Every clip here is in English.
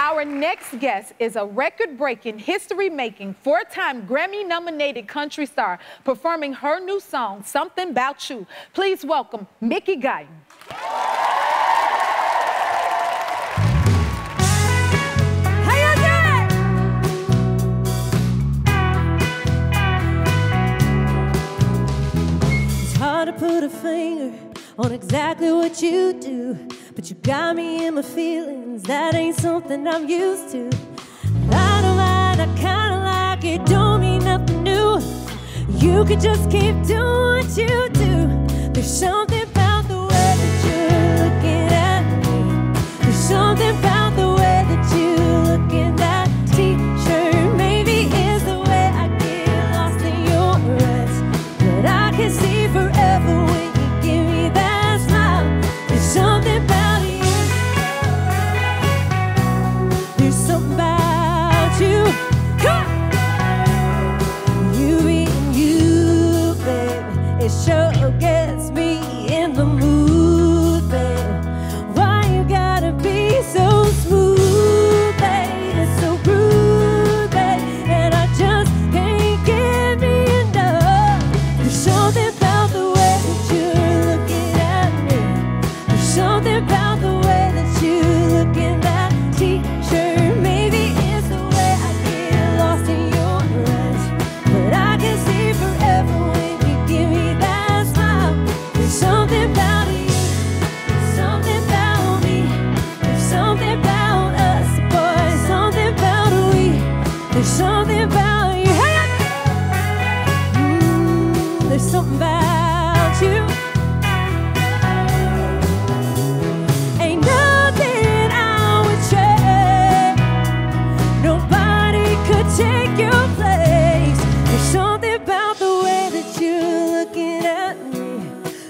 Our next guest is a record-breaking, history-making, four-time Grammy-nominated country star performing her new song, Something About You. Please welcome Mickey Guyton. Put a finger on exactly what you do, but you got me in my feelings. That ain't something I'm used to. Lie to lie, I kinda like it. Don't mean nothing new. You could just keep doing what you do. There's something about the way that you're looking at me. There's something about the way that you look in that t-shirt. Maybe it's the way I get lost in your eyes, but I can see forever. There's something about you. Ain't nothing I would change. Nobody could take your place. There's something about the way that you're looking at me.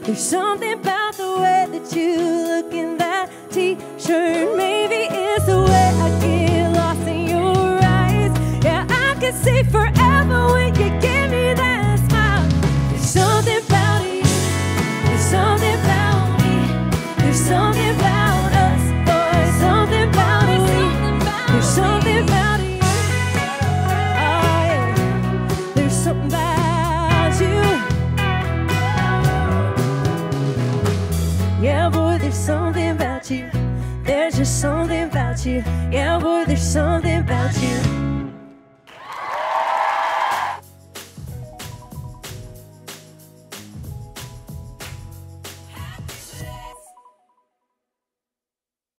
There's something about the way that you look in that t-shirt. Maybe it's the way I get lost in your eyes. Yeah, I can see forever when you give me that. Something about you, there's something about me, there's something about us, boy, something about me, there's something about you, oh yeah, there's something about you, yeah boy, there's something about you, there's just something about you, yeah boy, there's something about you.